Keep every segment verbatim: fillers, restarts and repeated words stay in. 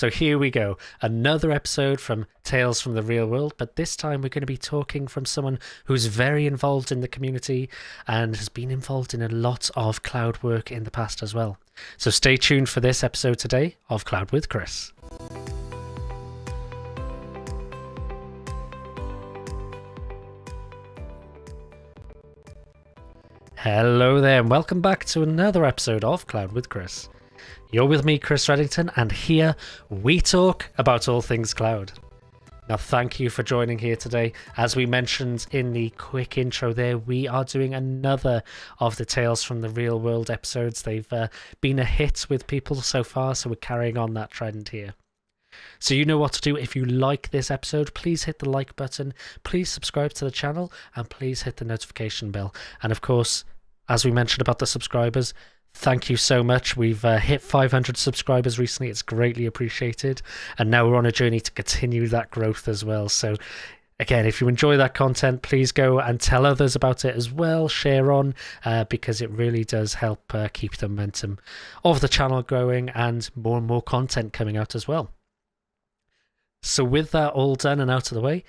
So here we go, another episode from Tales from the Real World, but this time we're going to be talking from someone who's very involved in the community and has been involved in a lot of cloud work in the past as well. So stay tuned for this episode today of Cloud with Chris. Hello there and welcome back to another episode of Cloud with Chris. You're with me, Chris Reddington, and here we talk about all things cloud. Now, thank you for joining here today. As we mentioned in the quick intro there, we are doing another of the Tales from the Real World episodes. They've uh, been a hit with people so far, so we're carrying on that trend here. So you know what to do. If you like this episode, please hit the like button, please subscribe to the channel, and please hit the notification bell. And of course, as we mentioned about the subscribers, thank you so much. We've uh, hit five hundred subscribers recently. It's greatly appreciated. And now we're on a journey to continue that growth as well. So again, if you enjoy that content, please go and tell others about it as well. Share on uh, because it really does help uh, keep the momentum of the channel growing and more and more content coming out as well. So with that all done and out of the way,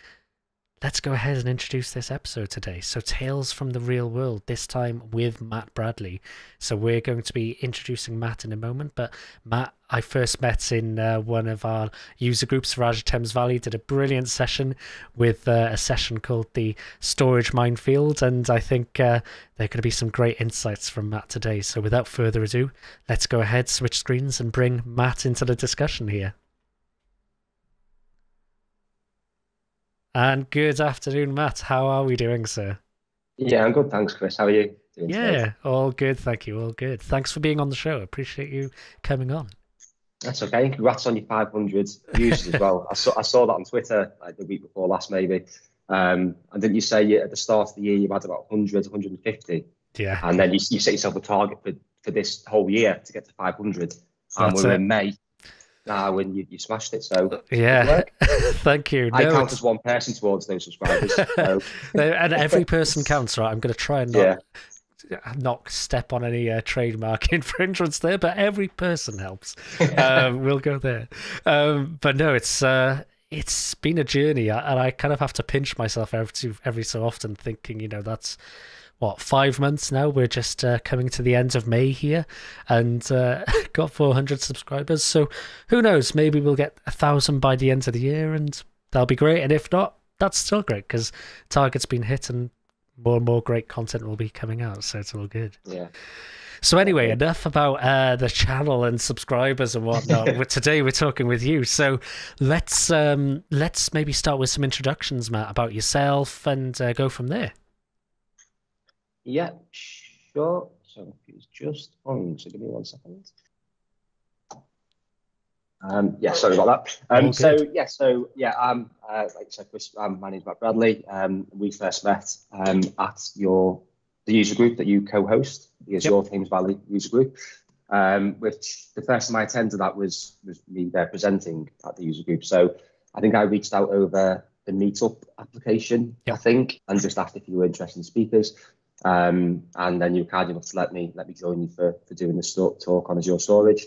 let's go ahead and introduce this episode today. So Tales from the Real World, this time with Matt Bradley. So we're going to be introducing Matt in a moment, but Matt I first met in uh, one of our user groups for Azure Thames Valley, did a brilliant session with uh, a session called the Storage Minefield, and I think uh, there are going to be some great insights from Matt today. So without further ado, let's go ahead, switch screens, and bring Matt into the discussion here. And good afternoon, Matt. How are we doing, sir? Yeah, I'm good, thanks, Chris. How are you doing today? Yeah, all good, thank you, all good. Thanks for being on the show. I appreciate you coming on. That's okay. Congrats on your five hundred views as well. I saw, I saw that on Twitter like the week before last, maybe. Um, and didn't you say at the start of the year you had about one hundred, one hundred fifty? Yeah. And then you, you set yourself a target for, for this whole year to get to five hundred. And we're in May. Nah, when you, you smashed it, so yeah, thank you. No, I count it's... as one person towards those subscribers, so. And every person counts, right? I'm going to try and not yeah. not step on any uh, trademark infringements there, but every person helps. um, we'll go there, um, but no, it's uh, it's been a journey, and I kind of have to pinch myself every every so often, thinking, you know, that's. What, five months now? We're just uh, coming to the end of May here, and uh, got four hundred subscribers. So who knows? Maybe we'll get a thousand by the end of the year, and that'll be great. And if not, that's still great because target's been hit, and more and more great content will be coming out. So it's all good. Yeah. So anyway, enough about uh, the channel and subscribers and whatnot. Today we're talking with you. So let's um, let's maybe start with some introductions, Matt, about yourself, and uh, go from there. Yeah, sure. So it's just on. So give me one second. Um, yeah, sorry about that. Um, so yeah, so yeah, I'm uh, like I said, Chris. I'm, my name's Matt Bradley. Um, we first met um, at your the user group that you co-host, the Azure yep. Thames Valley user group. Um, which the first time I attended that was was me there presenting at the user group. So I think I reached out over the Meetup application, yep. I think, and just asked if you were interested in speakers. Um, and then you were kind enough to let me let me join you for, for doing this talk on Azure Storage.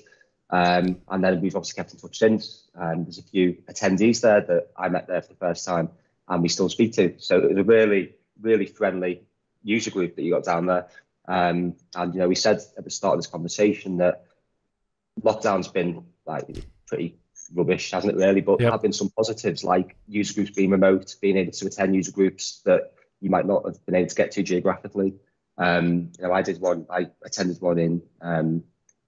Um, and then we've obviously kept in touch since. Um, there's a few attendees there that I met there for the first time and we still speak to. So it was a really, really friendly user group that you got down there. Um, and, you know, we said at the start of this conversation that lockdown's been like pretty rubbish, hasn't it really? But yep. there have been some positives like user groups being remote, being able to attend user groups that you might not have been able to get to geographically. Um, you know, I did one. I attended one in um,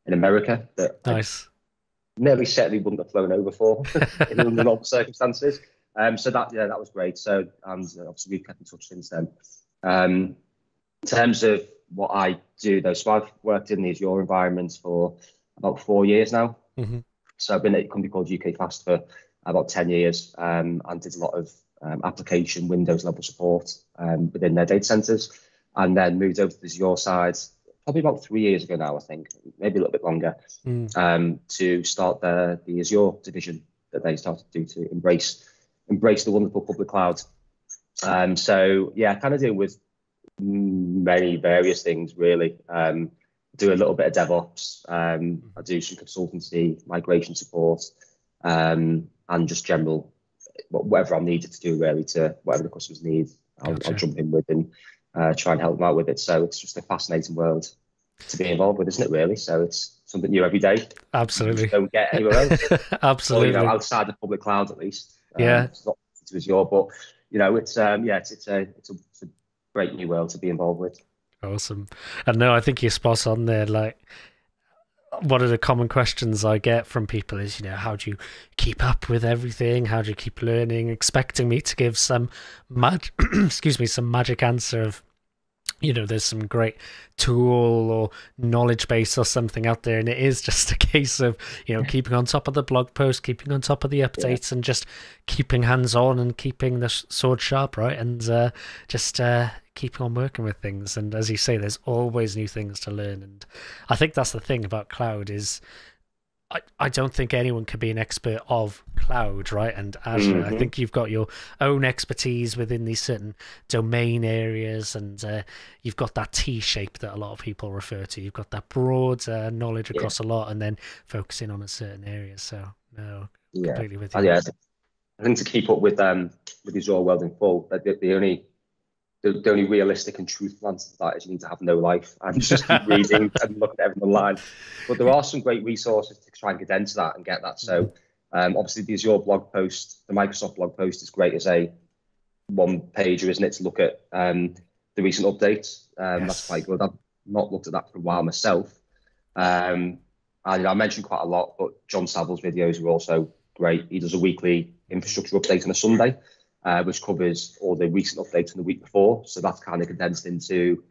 in America that nice. I nearly certainly wouldn't have flown over for in the normal circumstances. Um, so that yeah, that was great. So and um, obviously we've kept in touch since then. Um, in terms of what I do, though, so I've worked in the Azure environment for about four years now. Mm-hmm. So I've been at a company called U K Fast for about ten years, um, and did a lot of Um, application Windows level support um, within their data centers, and then moved over to the Azure side probably about three years ago now, I think, maybe a little bit longer, mm. um, to start the, the Azure division that they started to do to embrace embrace the wonderful public cloud. Um, so yeah, kind of deal with many various things really. Um, do a little bit of DevOps. Um, I do some consultancy, migration support. um, and just general, whatever I'm needed to do really to whatever the customers need, I'll, gotcha. I'll jump in with and uh, try and help them out with it. So it's just a fascinating world to be involved with, isn't it really? So it's something new every day. Absolutely. You don't get anywhere else. Absolutely. Or, you know, outside the public cloud at least. Yeah. Um, it's not to Azure, but you know, it's um, yeah, it's it's a, it's a it's a great new world to be involved with. Awesome. And no, I think you're spot on there. Like, one of the common questions I get from people is, you know, how do you keep up with everything? How do you keep learning? Expecting me to give some mad, excuse me, some magic answer of, you know, there's some great tool or knowledge base or something out there. And it is just a case of, you know, yeah. keeping on top of the blog post, keeping on top of the updates yeah. and just keeping hands on and keeping the sword sharp, right? And uh, just uh, keeping on working with things. And as you say, there's always new things to learn. And I think that's the thing about cloud is I, I don't think anyone can be an expert of cloud, right? And Azure, mm-hmm. I think you've got your own expertise within these certain domain areas, and uh, you've got that T shape that a lot of people refer to. You've got that broad uh, knowledge across yeah. a lot, and then focusing on a certain area. So no, yeah. completely with you. Yeah, I think to keep up with um with Azure World in full, the, the only the, the only realistic and truthful answer to that is you need to have no life and just keep reading and looking at everything online. But there are some great resources to try and condense that and get that. So um, obviously the Azure blog post, the Microsoft blog post is great as a one pager, isn't it, to look at um, the recent updates. Um, yes. That's quite good. I've not looked at that for a while myself. Um, and you know, I mentioned quite a lot, but John Savile's videos are also great. He does a weekly infrastructure update on a Sunday. Uh, which covers all the recent updates from the week before. So that's kind of condensed into,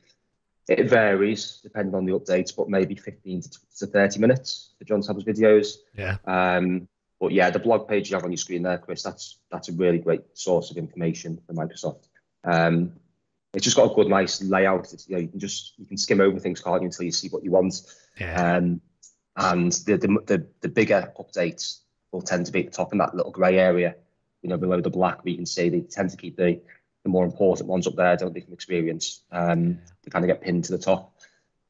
it varies depending on the updates, but maybe fifteen to thirty minutes for John Savile's videos. Yeah. Um, but yeah, the blog page you have on your screen there, Chris, that's that's a really great source of information for Microsoft. Um, it's just got a good, nice layout. It's, you know, you can just, you can skim over things, can't you, until you see what you want. Yeah. Um, and the, the, the, the bigger updates will tend to be at the top in that little grey area. You know, below the black, we can see they tend to keep the, the more important ones up there, don't they, from experience. Um, they kind of get pinned to the top,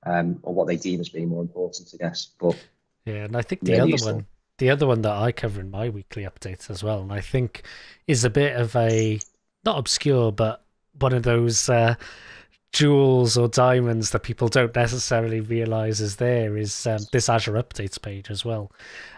um, or what they deem as being more important, I guess. But yeah, and I think the really other useful. one, the other one that I cover in my weekly updates as well, and I think is a bit of a, not obscure, but one of those uh, jewels or diamonds that people don't necessarily realize is there, is um, this Azure Updates page as well.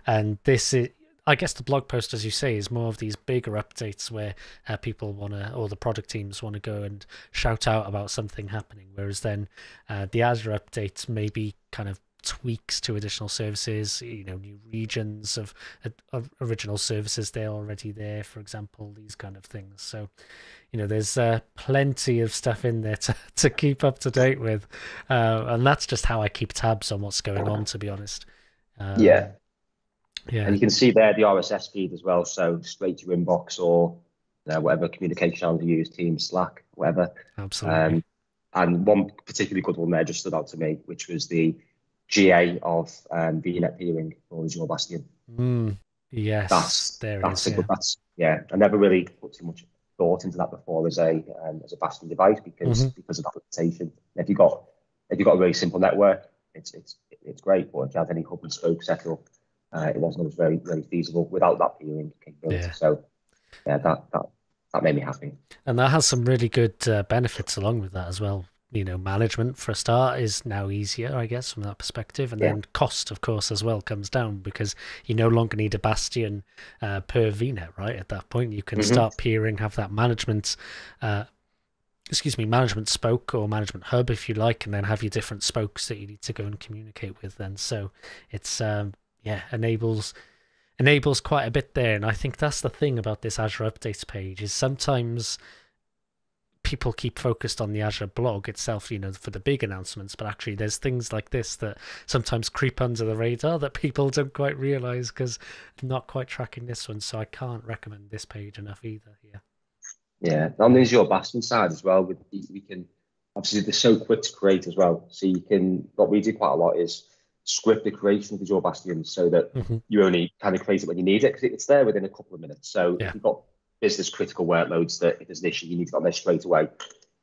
And this is, I guess the blog post, as you say, is more of these bigger updates where uh, people want to, or the product teams want to go and shout out about something happening. Whereas then uh, the Azure updates maybe kind of tweaks to additional services, you know, new regions of, of original services. They're already there, for example, these kind of things. So, you know, there's uh, plenty of stuff in there to, to keep up to date with. Uh, and that's just how I keep tabs on what's going on, to be honest. Um, yeah. Yeah. And you can see there the R S S feed as well, so straight to your inbox or you know, whatever communication channels you use, Teams, Slack, whatever. Absolutely. Um, and one particularly good one there just stood out to me, which was the G A of um, VNet Peering or Azure Bastion. Mm, yes, that's, there that's it is. A good, yeah. That's, yeah, I never really put too much thought into that before as a um, as a Bastion device because mm-hmm. because of that limitation. If you got if you got a really simple network, it's it's it's great. But if you had any hub and spoke set up. Uh, it wasn't always very, very feasible without that peering capability. Yeah. So, yeah, that, that that made me happy. And that has some really good uh, benefits along with that as well. You know, management for a start is now easier, I guess, from that perspective. And yeah. then cost, of course, as well comes down because you no longer need a Bastion uh, per VNet, right? At that point, you can mm-hmm. start peering, have that management. Uh, excuse me, management spoke or management hub, if you like, and then have your different spokes that you need to go and communicate with. Then, so it's. Um, Yeah, enables enables quite a bit there. And I think that's the thing about this Azure Updates page is sometimes people keep focused on the Azure blog itself, you know, for the big announcements. But actually, there's things like this that sometimes creep under the radar that people don't quite realize because I'm not quite tracking this one. So I can't recommend this page enough either. Yeah. Yeah. On the Azure Bastion side as well, with the, we can obviously they're so quick to create as well. So you can, what we do quite a lot is script the creation of Azure Bastion so that mm-hmm. you only kind of create it when you need it because it's there within a couple of minutes. So yeah. if you've got business critical workloads that if there's an issue, you need to get on there straight away.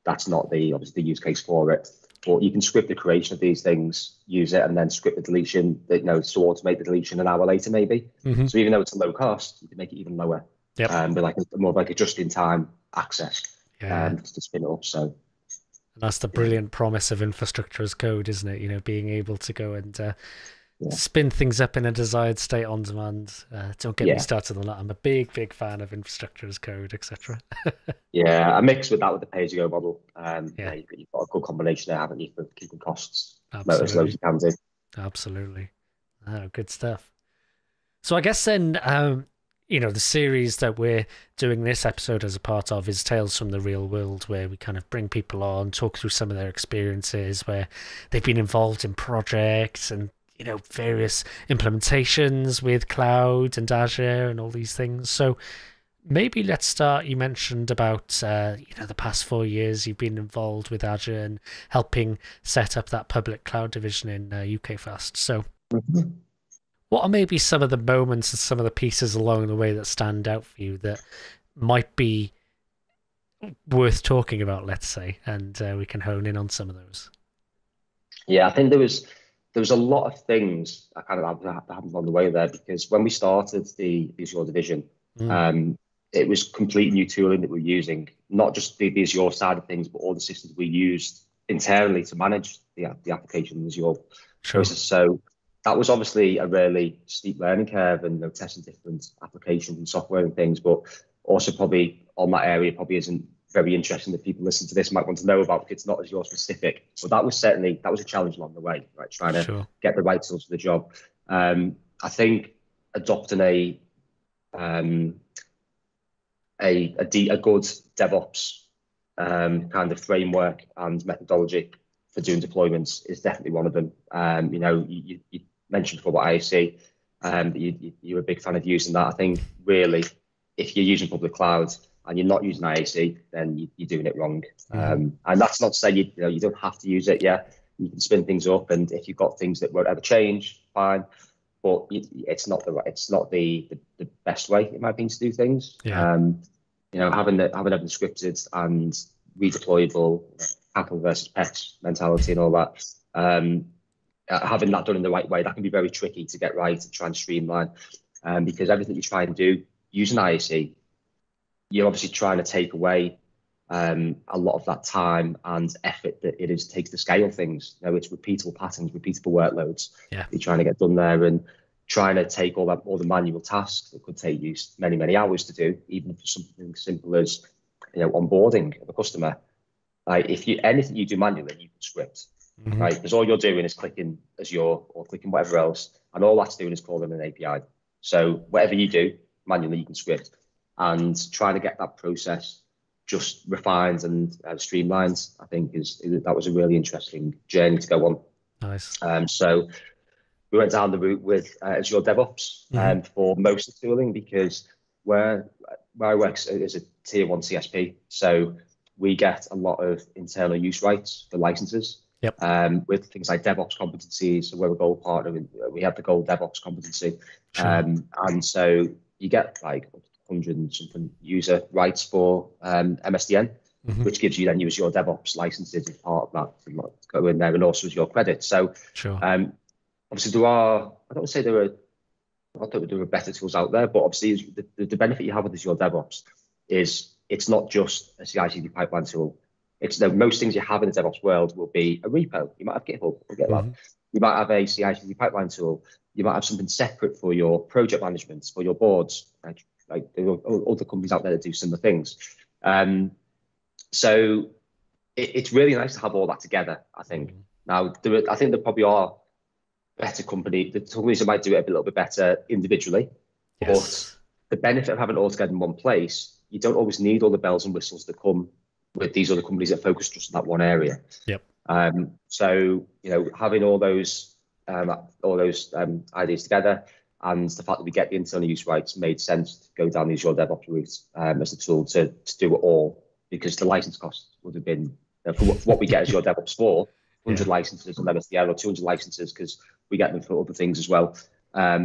That's not the obviously the use case for it. But you can script the creation of these things, use it, and then script the deletion, you know, to automate the deletion an hour later maybe. Mm-hmm. So even though it's a low cost, you can make it even lower. Yep. Um, but like more of like a just-in-time access yeah. um, to spin it up. So. And that's the brilliant promise of infrastructure as code, isn't it? You know, being able to go and uh, yeah. spin things up in a desired state on demand. Uh, don't get yeah. me started on that. I'm a big, big fan of infrastructure as code, et cetera. Yeah, I mixed with that with the pay-as-you-go model. Um, yeah. Yeah, you've, you've got a good combination there, haven't you, for keeping costs as low as you can do. Absolutely. Oh, good stuff. So I guess then, um, you know, the series that we're doing this episode as a part of is Tales from the Real World, where we kind of bring people on, talk through some of their experiences, where they've been involved in projects and, you know, various implementations with cloud and Azure and all these things. So maybe let's start. You mentioned about, uh, you know, the past four years you've been involved with Azure and helping set up that public cloud division in uh, U K Fast. So mm-hmm. what are maybe some of the moments and some of the pieces along the way that stand out for you that might be worth talking about, let's say, and uh, we can hone in on some of those? Yeah, I think there was there was a lot of things that kind of happened on the way there, because when we started the Azure division, mm. um, it was complete new tooling that we're using, not just the, the Azure side of things, but all the systems we used internally to manage the, the application Azure process. So that was obviously a really steep learning curve, and you know, testing different applications and software and things, but also probably on that area probably isn't very interesting that people listening to this might want to know about, because it's not as your specific. But that was certainly, that was a challenge along the way, right? Trying to sure. get the right tools for the job. Um, I think adopting a, um, a, a, D, a good DevOps um, kind of framework and methodology for doing deployments is definitely one of them. Um, you know, you, you mentioned before about I A C, um, you, you, you're a big fan of using that. I think really, if you're using public cloud and you're not using I A C, then you, you're doing it wrong. Mm. Um, and that's not to say you, you know, you don't have to use it. Yeah, you can spin things up, and if you've got things that won't ever change, fine. But it, it's not the it's not the, the the best way, in my opinion, to do things. Yeah. Um, you know, having the having everything scripted and redeployable, cattle versus pets mentality and all that. Um, having that done in the right way, that can be very tricky to get right and try and streamline, um, because everything you try and do using I A C, you're obviously trying to take away um, a lot of that time and effort that it is takes to scale things. You know, it's repeatable patterns, repeatable workloads yeah. you're trying to get done there, and trying to take all that all the manual tasks that could take you many, many hours to do, even for something as simple as, you know, onboarding of a customer. Like if you anything you do manually, you can script, mm-hmm. right? Because all you're doing is clicking Azure or clicking whatever else, and all that's doing is calling an A P I. So whatever you do manually, you can script, and trying to get that process just refined and uh, streamlined, I think is, is that was a really interesting journey to go on. Nice. Um, so we went down the route with uh, Azure DevOps mm-hmm. um, for most of the tooling, because where where I work is a tier one C S P, so we get a lot of internal use rights for licenses yep. um, with things like DevOps competencies. So we're a gold partner, and we have the gold DevOps competency. Sure. Um, and so you get like one hundred and something user rights for um, M S D N, mm-hmm. which gives you then use your DevOps licenses as part of that, and go in there, and also as your credit. So sure. um, obviously there are, I don't say there are, I thought there were better tools out there, but obviously the, the benefit you have with Azure DevOps is it's not just a C I C D pipeline tool. It's the, most things you have in the DevOps world will be a repo. You might have GitHub or GitLab. Mm-hmm. You might have a C I C D pipeline tool. You might have something separate for your project management, for your boards. Like, like there are other companies out there that do similar things. Um, so it, it's really nice to have all that together, I think. Mm-hmm. Now, there are, I think there probably are better companies. The companies that might do it a little bit better individually. Yes. But the benefit of having it all together in one place, you don't always need all the bells and whistles that come with these other companies that focus just on that one area. Yep. Um, so, you know, having all those um, all those um, ideas together, and the fact that we get the internal use rights, made sense to go down the Azure DevOps route um, as a tool to, to do it all, because the license costs would have been, you know, for, what, for what we get as Azure DevOps for, one hundred yeah. licenses on M S D N, or two hundred licenses, because we get them for other things as well. Um,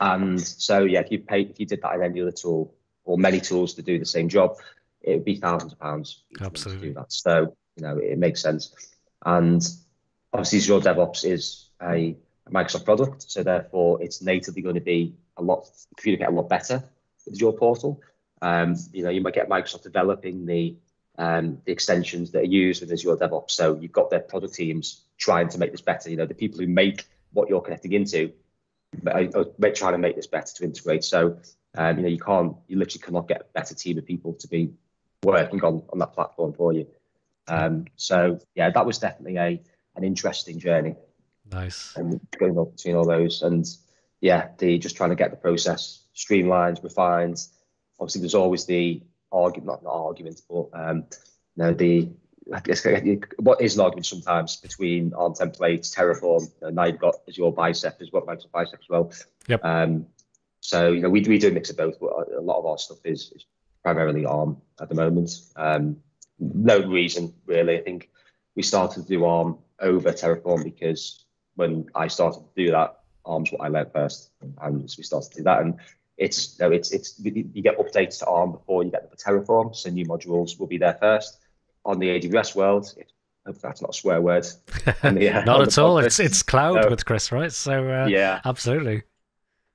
and so, yeah, if you paid, if you did that in any other tool, or many tools to do the same job, it would be thousands of pounds. Absolutely. To do that. So, you know, it makes sense. And obviously Azure DevOps is a Microsoft product, so therefore it's natively going to be a lot, communicate a lot better with Azure Portal. Um, you know, you might get Microsoft developing the um, the extensions that are used with Azure DevOps. So you've got their product teams trying to make this better. You know, the people who make what you're connecting into are, are trying to make this better to integrate. So um, you know, you can't, you literally cannot get a better team of people to be working on on that platform for you. Um, so yeah, that was definitely a an interesting journey. Nice. And going up between all those, and yeah, the just trying to get the process streamlined, refined. Obviously, there's always the argument, not an argument, but um, you know, the like, it's, what is an argument sometimes between ARM templates, Terraform. You know, now you've got Azure Bicep as well, Microsoft Bicep as well. Yep. Um, so you know, we we do a mix of both, but a lot of our stuff is, is primarily ARM at the moment. Um, no reason really. I think we started to do ARM over Terraform because when I started to do that, ARM's what I learned first, and so we started to do that. And it's no, it's it's you get updates to ARM before you get the Terraform, so new modules will be there first. On the A W S world, it, I hope that's not a swear word. The, uh, not at all. It's it's cloud so, with Chris, right? So uh, yeah, absolutely.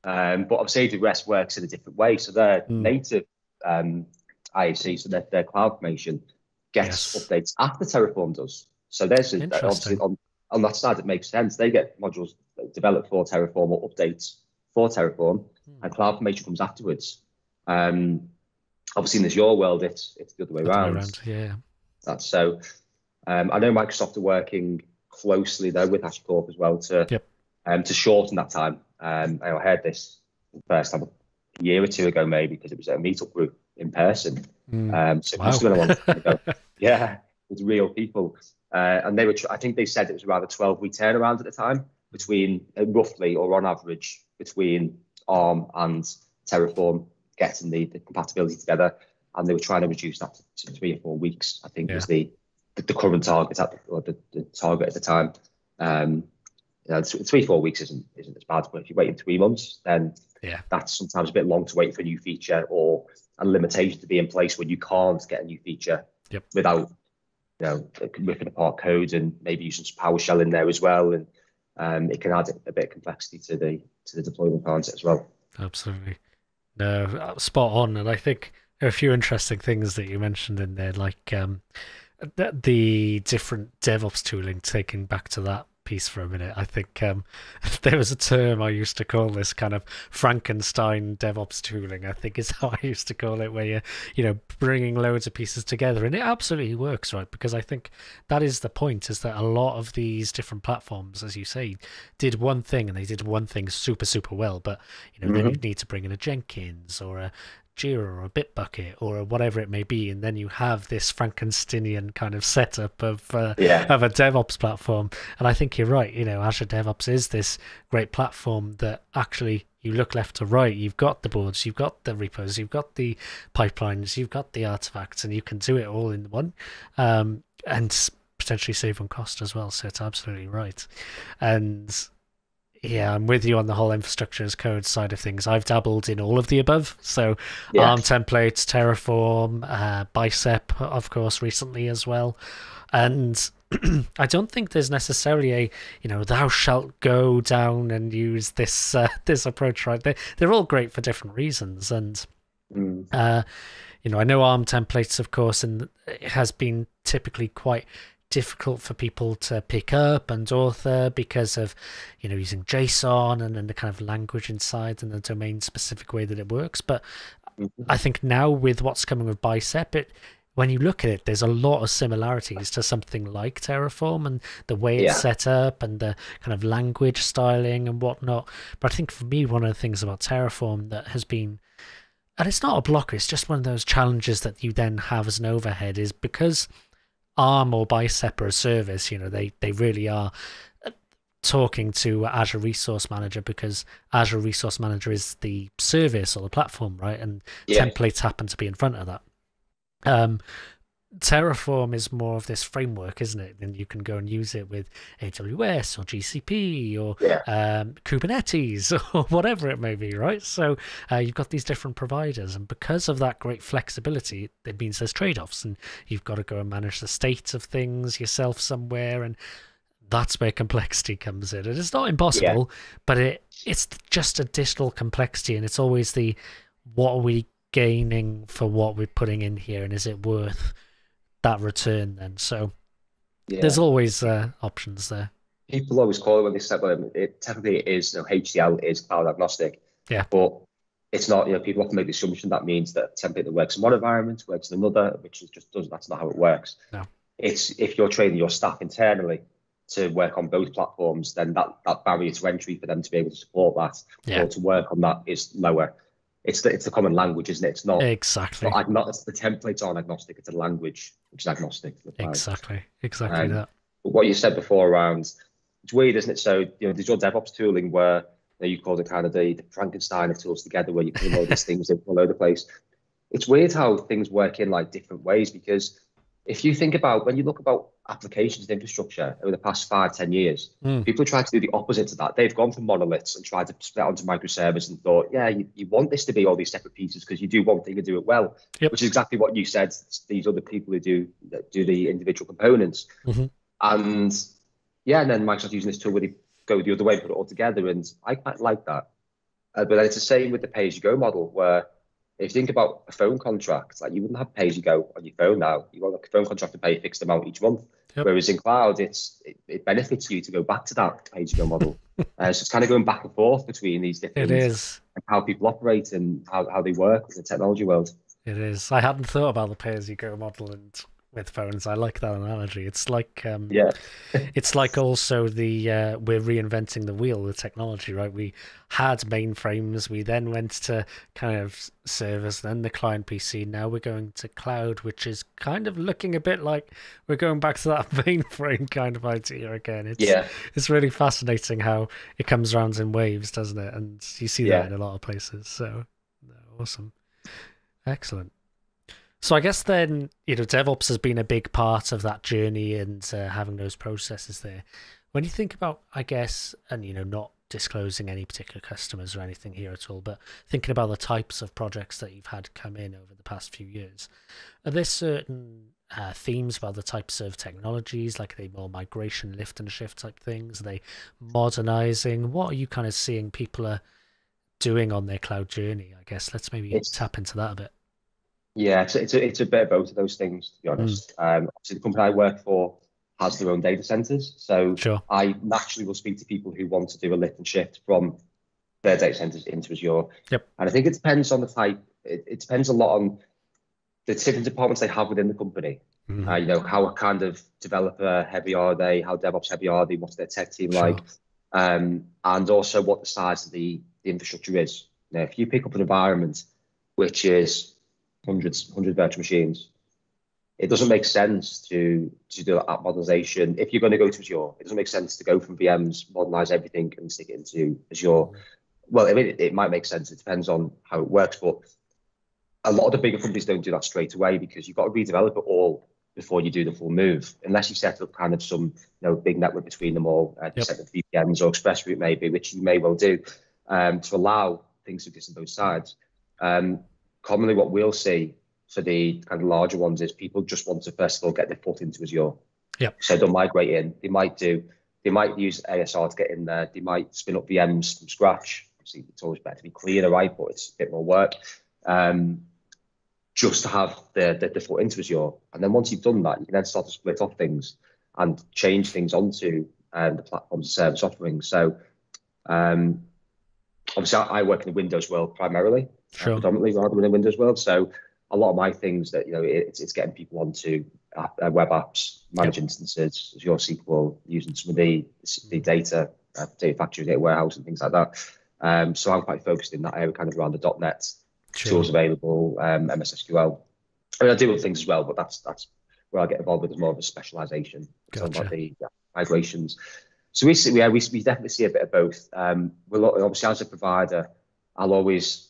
Um, but obviously A W S works in a different way. So their mm. native um, I A C, so their their CloudFormation gets yes. updates after Terraform does. So there's a, obviously on on that side it makes sense. They get modules developed for Terraform or updates for Terraform. And CloudFormation comes afterwards. Um, obviously, in this your world, it's it's the other way around. Yeah, that's so. Um, I know Microsoft are working closely though with HashiCorp as well to yep. um, to shorten that time. Um, I heard this the first time a year or two ago, maybe, because it was at a meetup group in person. Mm. Um, so wow. it must have been a long time ago. Yeah, with real people, uh, and they were. I think they said it was around a twelve-week turnaround at the time between uh, roughly or on average between ARM and Terraform getting the, the compatibility together, and they were trying to reduce that to three or four weeks. I think yeah. was the, the the current target at the, or the, the target at the time. Um, you know, three four weeks isn't isn't as bad, but if you're waiting three months, then yeah, that's sometimes a bit long to wait for a new feature or a limitation to be in place when you can't get a new feature yep. without you know ripping apart code and maybe using some PowerShell in there as well and. Um, it can add a bit of complexity to the to the deployment concept as well. Absolutely, no, spot on. And I think there are a few interesting things that you mentioned in there, like um, the different DevOps tooling. Taking back to that piece for a minute, I think um, there was a term I used to call this kind of Frankenstein DevOps tooling. I think is how I used to call it, where you you know bringing loads of pieces together, and it absolutely works, right? Because I think that is the point: is that a lot of these different platforms, as you say, did one thing and they did one thing super super well, but you know mm-hmm. then you need to bring in a Jenkins or a Jira or a Bitbucket or whatever it may be, and then you have this Frankensteinian kind of setup of uh, yeah. of a DevOps platform. And I think you're right. You know, Azure DevOps is this great platform that actually you look left to right. You've got the boards, you've got the repos, you've got the pipelines, you've got the artifacts, and you can do it all in one, um, and potentially save on cost as well. So it's absolutely right. And yeah, I'm with you on the whole infrastructure as code side of things. I've dabbled in all of the above. So yeah. ARM templates, Terraform, uh, Bicep, of course, recently as well. And I don't think there's necessarily a, you know, thou shalt go down and use this uh, this approach, right? They're, they're all great for different reasons. And, mm. uh, you know, I know ARM templates, of course, and it has been typically quite difficult for people to pick up and author because of, you know, using JSON and then the kind of language inside and the domain specific way that it works. But mm-hmm. I think now with what's coming with Bicep, it, when you look at it, there's a lot of similarities to something like Terraform and the way it's yeah. set up and the kind of language styling and whatnot. But I think for me, one of the things about Terraform that has been, and it's not a blocker, it's just one of those challenges that you then have as an overhead, is because ARM or Bicep or a service, you know, they, they really are talking to Azure Resource Manager because Azure Resource Manager is the service or the platform, right? And yeah. templates happen to be in front of that. Um, Terraform is more of this framework, isn't it? And you can go and use it with A W S or G C P or yeah. um, Kubernetes or whatever it may be, right? So uh, you've got these different providers, and because of that great flexibility, it means there's trade-offs, and you've got to go and manage the state of things yourself somewhere, and that's where complexity comes in. And it's not impossible, yeah. but it it's just additional complexity, and it's always the what are we gaining for what we're putting in here, and is it worth that return then? So yeah. there's always uh, options there. People always call it when they set them, it technically it is, you know, H C L is cloud agnostic. Yeah. But it's not, you know, people often make the assumption that means that template that works in one environment works in another, which is just doesn't, that's not how it works. No. It's if you're training your staff internally to work on both platforms, then that, that barrier to entry for them to be able to support that yeah. or to work on that is lower. It's the, it's the common language, isn't it? It's not exactly. It's not, it's the templates aren't agnostic. It's a language which is agnostic. Exactly, exactly um, that. But what you said before around, it's weird, isn't it? So you know, there's your DevOps tooling where you, know, you call it kind of the, the Frankenstein of tools together, where you put all these things in all over the place. It's weird how things work in like different ways, because if you think about when you look about applications and infrastructure over the past five, ten years, mm. people try to do the opposite to that. They've gone from monoliths and tried to split onto microservices and thought, yeah, you, you want this to be all these separate pieces because you do one thing and do it well, yep. which is exactly what you said. These other people who do that do the individual components, mm-hmm. and yeah, and then Microsoft's using this tool where they go the other way and put it all together, and I quite like that. Uh, but then it's the same with the pay-as-you-go model, where if you think about a phone contract, like you wouldn't have pay-as-you-go on your phone now. You want a phone contract to pay a fixed amount each month. Yep. Whereas in cloud, it's it, it benefits you to go back to that pay-as-you-go model. uh, so it's kind of going back and forth between these different it is. and how people operate and how, how they work in the technology world. It is. I hadn't thought about the pay-as-you-go model and with phones. I like that analogy. It's like um, yeah, it's like also the uh, we're reinventing the wheel with technology, right? We had mainframes, we then went to kind of servers, then the client P C. Now we're going to cloud, which is kind of looking a bit like we're going back to that mainframe kind of idea again. It's, yeah, it's really fascinating how it comes around in waves, doesn't it? And you see yeah. that in a lot of places. So awesome, excellent. So I guess then, you know, DevOps has been a big part of that journey and uh, having those processes there. When you think about, I guess, and, you know, not disclosing any particular customers or anything here at all, but thinking about the types of projects that you've had come in over the past few years, are there certain uh, themes about the types of technologies? Like, are they more migration, lift and shift type things? Are they modernizing? What are you kind of seeing people are doing on their cloud journey? I guess let's maybe it's tap into that a bit. Yeah, it's, it's, a, it's a bit of both of those things, to be honest. Mm. Um, obviously, the company I work for has their own data centers. So sure. I naturally will speak to people who want to do a lift and shift from their data centers into Azure. Yep. And I think it depends on the type. It, it depends a lot on the different departments they have within the company. Mm. Uh, you know, how kind of developer heavy are they? How DevOps heavy are they? What's their tech team sure. like? Um, and also what the size of the, the infrastructure is. Now, if you pick up an environment which is hundreds, hundred virtual machines, it doesn't make sense to to do that app modernization. If you're going to go to Azure, it doesn't make sense to go from V Ms, modernize everything, and stick it into Azure. Well, I mean, it, it might make sense. It depends on how it works, but a lot of the bigger companies don't do that straight away because you've got to redevelop it all before you do the full move, unless you set up kind of some, you know, big network between them all, uh, yep. set up V Ms or express route maybe, which you may well do, um, to allow things to exist on both sides. Um, Commonly, what we'll see for the kind of larger ones is people just want to first of all get their foot into Azure. Yep. So they'll migrate in. They might do. They might use A S R to get in there. They might spin up V Ms from scratch. Obviously, it's always better to be cleaner, right? But it's a bit more work. Um, just to have the, the the foot into Azure, and then once you've done that, you can then start to split off things and change things onto um, the platforms and service offerings. So, um, obviously, I, I work in the Windows world primarily. Sure. Predominantly rather than in Windows world, so a lot of my things that you know it's it's getting people onto app, uh, web apps, manage yep. instances, Azure S Q L, using some of the the data, uh, data factory, data warehouse, and things like that. Um, so I'm quite focused in that area, kind of around the .NET sure. tools available, um, M S S Q L. I mean, I do other things as well, but that's that's where I get involved with is more of a specialization gotcha. about the yeah, migrations. So we see, yeah, we we definitely see a bit of both. Um, we'll obviously as a provider, I'll always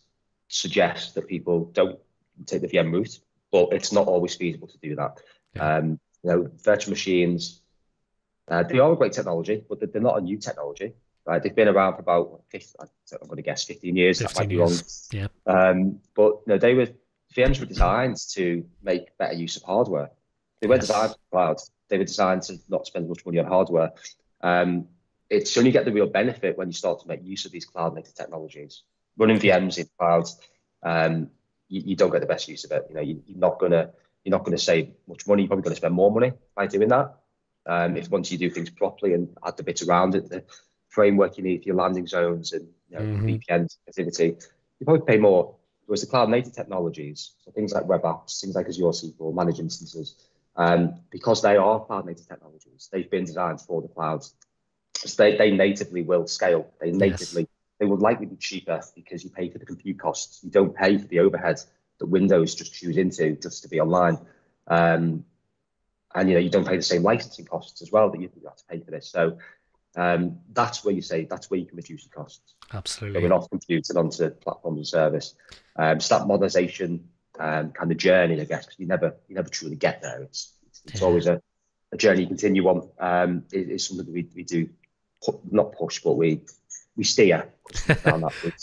suggest that people don't take the V M route. but it's not always feasible to do that. Yeah. Um, you know, virtual machines, uh, they are a great technology, but they're not a new technology. Right? They've been around for about, I'm going to guess, fifteen years. That might be wrong. Yeah. Um, but no, they were, V Ms were designed to make better use of hardware. They weren't yes. designed for the cloud. They were designed to not spend much money on hardware. Um, it's only get the real benefit when you start to make use of these cloud-native technologies. Running V Ms in clouds, um, you, you don't get the best use of it. You know, you, you're not gonna you're not gonna save much money. You're probably gonna spend more money by doing that. Um, if once you do things properly and add the bits around it, the framework you need for your landing zones and you know, mm-hmm. V P N activity, you probably pay more. Whereas the cloud-native technologies, so things like web apps, things like Azure S Q L, managed instances, um, because they are cloud-native technologies, they've been designed for the cloud. So they, they natively will scale. They natively, yes. they will likely be cheaper because you pay for the compute costs. You don't pay for the overhead that Windows just chews into just to be online. Um, and, you know, you don't pay the same licensing costs as well that you have to pay for this. So um, that's where you say, that's where you can reduce the costs. Absolutely. So we're off compute and onto platforms and service. Um, so that modernization um, kind of journey, I guess, because you never, you never truly get there. It's, it's, it's yeah. always a, a journey you continue on. Um, it, it's something that we, we do. Not push, but we we steer.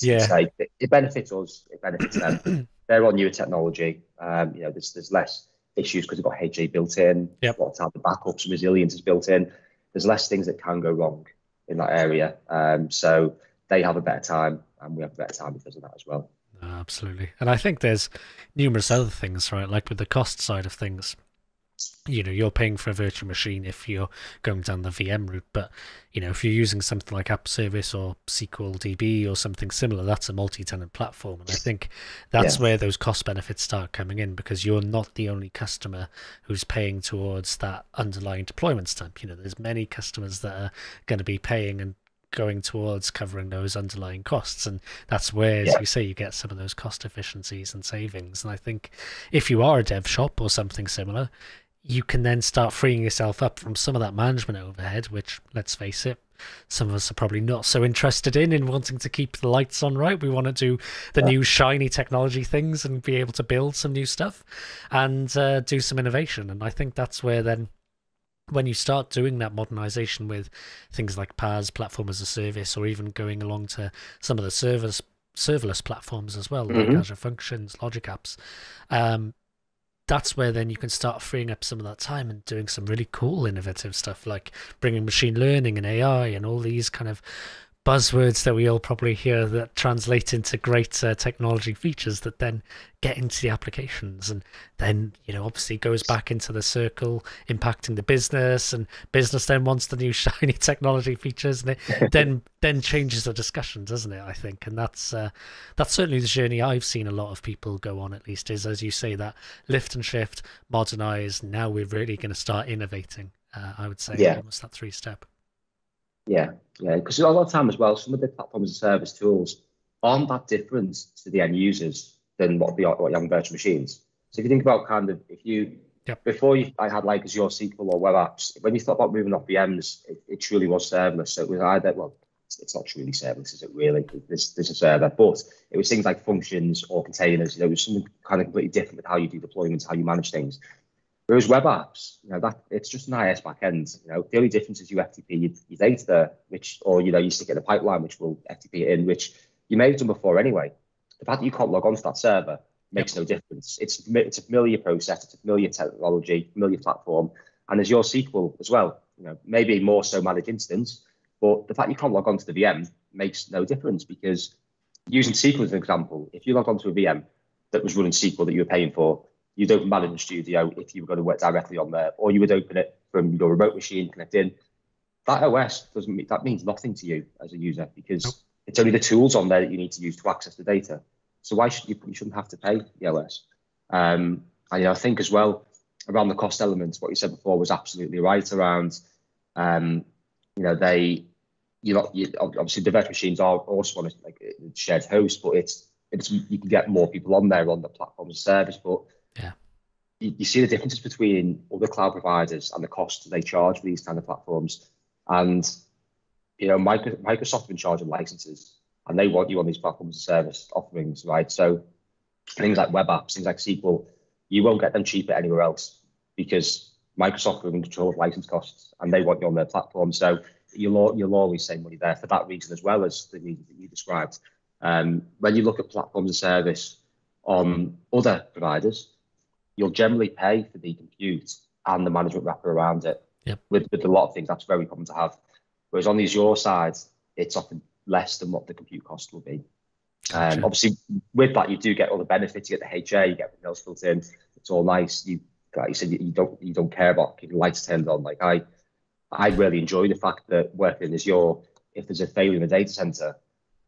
yeah, so it, it benefits us. It benefits them. They're on newer technology. Um, you know, there's there's less issues because we've got H A built in. Yep. A lot of time the backups and resilience is built in. There's less things that can go wrong in that area. Um, so they have a better time, and we have a better time because of that as well. Absolutely, and I think there's numerous other things, right? Like with the cost side of things. You know, you're paying for a virtual machine if you're going down the V M route, but you know, if you're using something like App Service or S Q L D B or something similar, that's a multi-tenant platform, and I think that's yeah. where those cost benefits start coming in, because you're not the only customer who's paying towards that underlying deployment stamp. You know, there's many customers that are going to be paying and going towards covering those underlying costs, and that's where, as yeah. you say, you get some of those cost efficiencies and savings. And I think if you are a dev shop or something similar, you can then start freeing yourself up from some of that management overhead, which, let's face it, some of us are probably not so interested in, in wanting to keep the lights on, right? We want to do the yeah. new shiny technology things and be able to build some new stuff and uh, do some innovation. And I think that's where then, when you start doing that modernization with things like PaaS, platform as a service, or even going along to some of the servers, serverless platforms as well, mm-hmm. like Azure Functions, Logic Apps, um, that's where then you can start freeing up some of that time and doing some really cool innovative stuff, like bringing machine learning and A I and all these kind of buzzwords that we all probably hear that translate into great uh, technology features that then get into the applications, and then, you know, obviously goes back into the circle, impacting the business, and business then wants the new shiny technology features, and it then then changes the discussion, doesn't it? I think, and that's uh, that's certainly the journey I've seen a lot of people go on, at least, is, as you say, that lift and shift, modernize, now we're really going to start innovating. uh, I would say yeah. almost that three step. Yeah, yeah, because a lot of time as well, some of the platforms and service tools aren't that different to the end users than what they are, what young virtual machines. So if you think about kind of, if you, yep. before you, I had like Azure S Q L or web apps, when you thought about moving off V Ms, it, it truly was serverless. So it was either, well, it's, it's not truly serverless, is it really? There's, there's a server, but it was things like functions or containers. You know, it was something kind of completely different with how you do deployments, how you manage things. Whereas web apps, you know, that it's just an I S backend. You know, the only difference is you F T P your, your data there, which, or you know, you stick it in a pipeline, which will F T P it in, which you may have done before anyway. The fact that you can't log onto that server makes no difference. It's it's a familiar process, it's a familiar technology, familiar platform, and there's your S Q L as well. You know, maybe more so managed instance, but the fact you can't log onto the V M makes no difference, because using S Q L as an example, if you log onto a V M that was running S Q L that you were paying for, you'd open Management Studio if you were going to work directly on there, or you would open it from your remote machine, connect in. That O S doesn't mean, that means nothing to you as a user, because nope. it's only the tools on there that you need to use to access the data. So why should you, you shouldn't have to pay the O S? Um, and you know, I think as well around the cost elements, what you said before was absolutely right around, um, you know, they, you know, you, obviously the virtual machines are also on a, like a shared host, but it's it's you can get more people on there on the platform as a service, but yeah, you, you see the differences between other cloud providers and the cost they charge for these kind of platforms. And, you know, Microsoft, Microsoft have been charging licenses, and they want you on these platforms and service offerings, right? So things like web apps, things like S Q L, you won't get them cheaper anywhere else because Microsoft can control license costs and they want you on their platform. So you'll, you'll always save money there for that reason, as well as the reason that you described. Um, when you look at platforms and service on other providers, you'll generally pay for the compute and the management wrapper around it. Yep. With, with a lot of things, that's very common to have. Whereas on the Azure side, it's often less than what the compute cost will be. Gotcha. Um, obviously, with that, you do get all the benefits. You get the H A, you get everything else built in. It's all nice. You, like you said, you, you don't you don't care about keeping lights turned on. Like I, I really enjoy the fact that working in Azure, if there's a failure in a data center,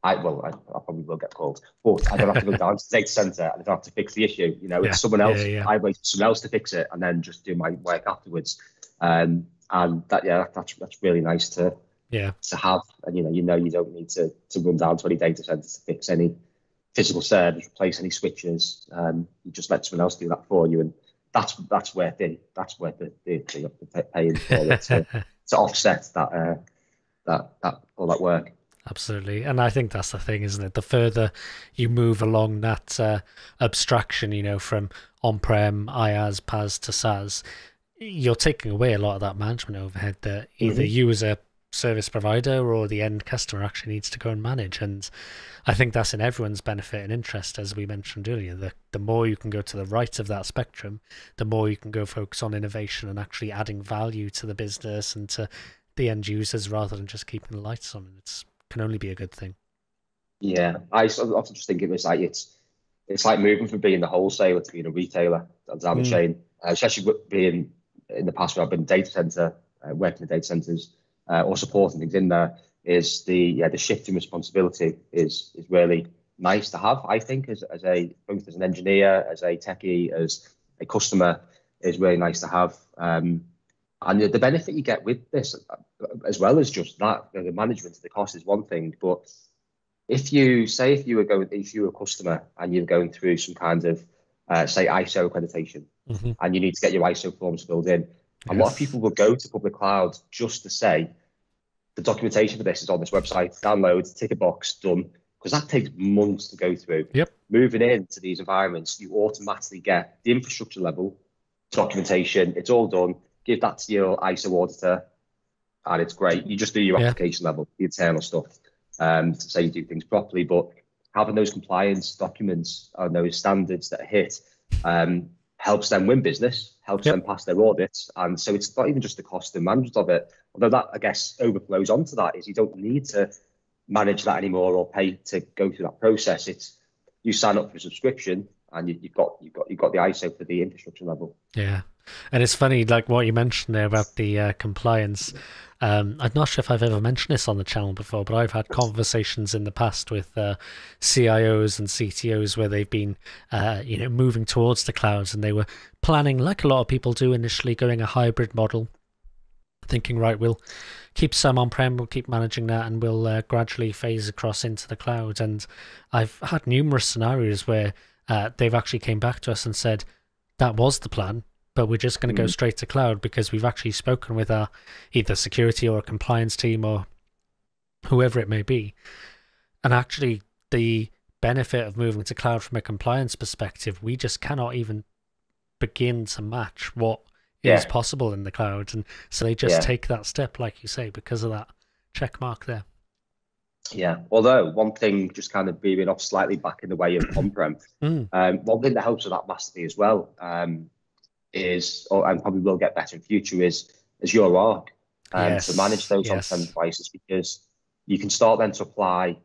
I well, I, I probably will get called, but I don't have to go down to the data center and I don't have to fix the issue. You know, yeah, it's someone else. Yeah, yeah. I wait for someone else to fix it and then just do my work afterwards. Um, and that, yeah, that's that's really nice to. Yeah. To have, and you know, you know, you don't need to to run down twenty data centers to fix any physical servers, replace any switches. Um, you just let someone else do that for you, and that's that's worth it. That's worth the the, the paying for it to, to offset that uh, that that all that work. Absolutely, and I think that's the thing, isn't it? The further you move along that uh, abstraction, you know, from on-prem, IaaS, PaaS to SaaS, you're taking away a lot of that management overhead that either mm-hmm. you as a service provider or the end customer actually needs to go and manage. And I think that's in everyone's benefit and interest, as we mentioned earlier. The, the more you can go to the right of that spectrum, the more you can go focus on innovation and actually adding value to the business and to the end users rather than just keeping the lights on. It can only be a good thing. Yeah, I often just think it was like it's it's like moving from being the wholesaler to being a retailer down the mm. chain, uh, especially being in the past where I've been data center, uh, working in data centers. Uh, or supporting things in there, is the yeah, the shift in responsibility is is really nice to have. I think as as a both as an engineer, as a techie, as a customer, is really nice to have. Um, and the, the benefit you get with this, as well as just that, you know, the management of the cost is one thing. But if you say if you were going if you were a customer and you're going through some kind of uh, say I S O accreditation, mm-hmm. and you need to get your I S O forms filled in. Yes. A lot of people will go to public cloud just to say the documentation for this is on this website, download, tick a box, done. Because that takes months to go through. Yep. Moving into these environments, you automatically get the infrastructure level documentation. It's all done. Give that to your I S O auditor, and it's great. You just do your application yeah. level, the internal stuff, um, to say you do things properly. But having those compliance documents and those standards that are hit, um, helps them win business, helps yep. them pass their audits. And so it's not even just the cost and management of it, although that, I guess, overflows onto that, is you don't need to manage that anymore or pay to go through that process. It's you sign up for a subscription and you, you've got you've got you've got the I S O for the infrastructure level. Yeah, and it's funny, like what you mentioned there about the uh, compliance. Um, I'm not sure if I've ever mentioned this on the channel before, but I've had conversations in the past with uh, C I Os and C T Os where they've been, uh, you know, moving towards the clouds, and they were planning, like a lot of people do initially, going a hybrid model, thinking, right, we'll keep some on-prem, we'll keep managing that, and we'll uh, gradually phase across into the cloud. And I've had numerous scenarios where uh, they've actually came back to us and said, that was the plan, but we're just going to go straight to cloud because we've actually spoken with our either security or a compliance team or whoever it may be. And actually the benefit of moving to cloud from a compliance perspective, we just cannot even begin to match what yeah. is possible in the cloud. And so they just yeah. take that step, like you say, because of that check mark there. Yeah. Although one thing, just kind of veering off slightly back in the way of on-prem, mm. um, one thing that helps with that massively as well, um, is, or, and probably will get better in future, is Azure Arc, um, yes. to manage those yes. on-prem devices, because you can start then to apply,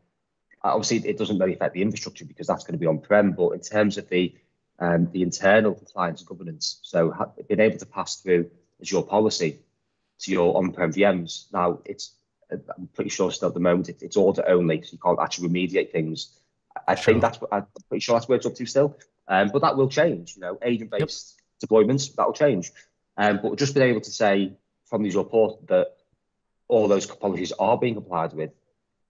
obviously it doesn't really affect the infrastructure because that's going to be on-prem, but in terms of the um, the internal compliance and governance, so being able to pass through Azure policy to your on-prem V Ms. Now, it's I'm pretty sure still at the moment it, it's order only, so you can't actually remediate things. I sure. think that's, I'm pretty sure that's where it's up to still, um, but that will change, you know, agent-based yep. deployments, that'll change. Um, but just being able to say from these reports that all those policies are being complied with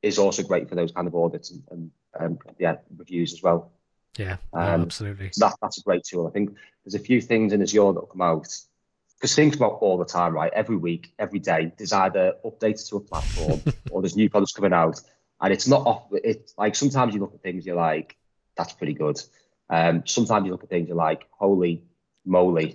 is also great for those kind of audits and, and, and yeah, reviews as well. Yeah, um, absolutely. So that, that's a great tool. I think there's a few things in Azure that'll come out, because things come out all the time, right? Every week, every day, there's either updates to a platform or there's new products coming out. And it's not off, it's like sometimes you look at things, you're like, that's pretty good. Um, sometimes you look at things, you're like, holy moly,